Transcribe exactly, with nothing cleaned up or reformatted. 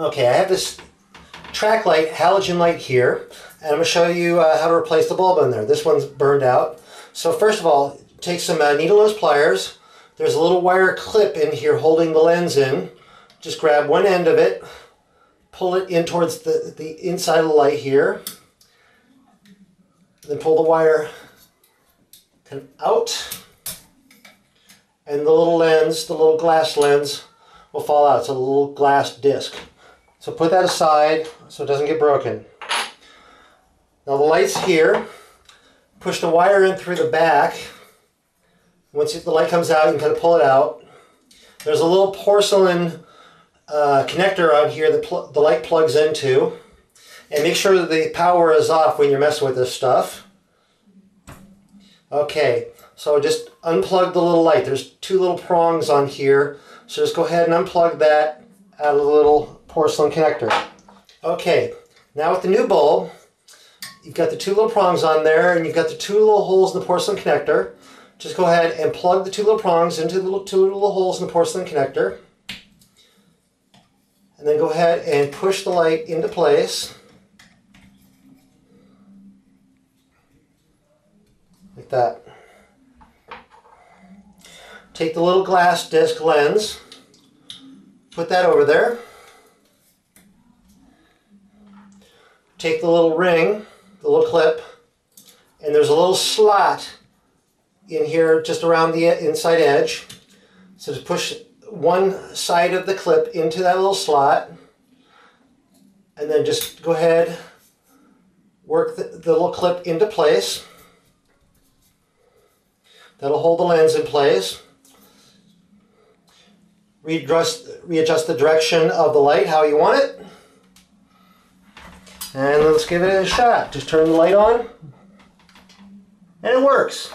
Okay, I have this track light, halogen light here, and I'm going to show you uh, how to replace the bulb in there. This one's burned out. So first of all, take some uh, needle nose pliers. There's a little wire clip in here holding the lens in. Just grab one end of it, pull it in towards the, the inside of the light here, then pull the wire kind of out, and the little lens, the little glass lens, will fall out. It's a little glass disc. So put that aside so it doesn't get broken. Now the light's here. Push the wire in through the back. Once the light comes out, you can kind of pull it out. There's a little porcelain uh, connector on here that the light plugs into. And make sure that the power is off when you're messing with this stuff. Okay, so just unplug the little light. There's two little prongs on here. So just go ahead and unplug that out of the little porcelain connector. Okay, now with the new bulb, you've got the two little prongs on there, and you've got the two little holes in the porcelain connector. Just go ahead and plug the two little prongs into the little, two little holes in the porcelain connector. And then go ahead and push the light into place. Like that. Take the little glass disc lens, put that over there. Take the little ring, the little clip, and there's a little slot in here just around the inside edge. So just push one side of the clip into that little slot, and then just go ahead, work the, the little clip into place. That'll hold the lens in place. Readjust, readjust the direction of the light how you want it. And let's give it a shot. Just turn the light on. And it works.